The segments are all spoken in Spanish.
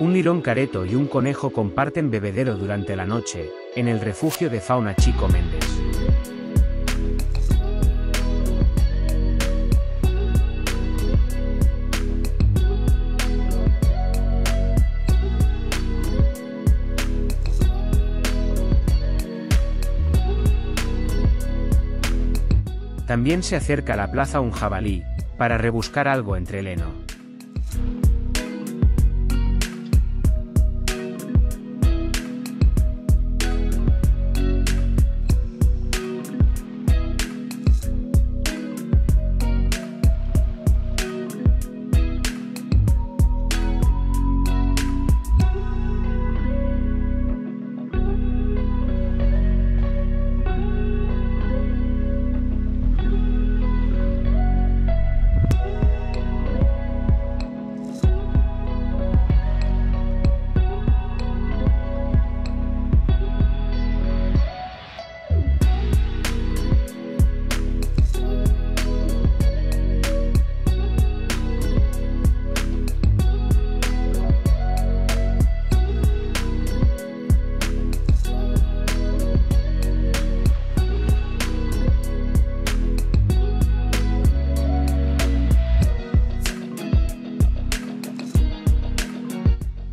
Un lirón careto y un conejo comparten bebedero durante la noche, en el refugio de Fauna Chico Méndez. También se acerca a la plaza un jabalí, para rebuscar algo entre el heno.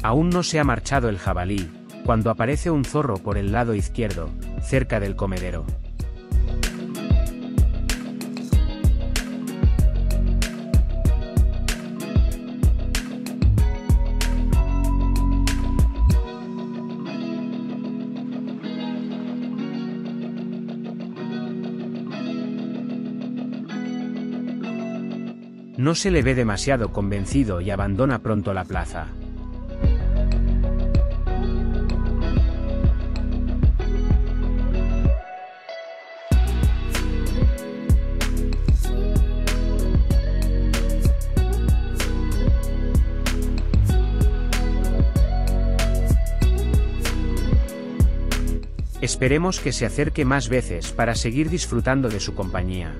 Aún no se ha marchado el jabalí, cuando aparece un zorro por el lado izquierdo, cerca del comedero. No se le ve demasiado convencido y abandona pronto la plaza. Esperemos que se acerque más veces para seguir disfrutando de su compañía.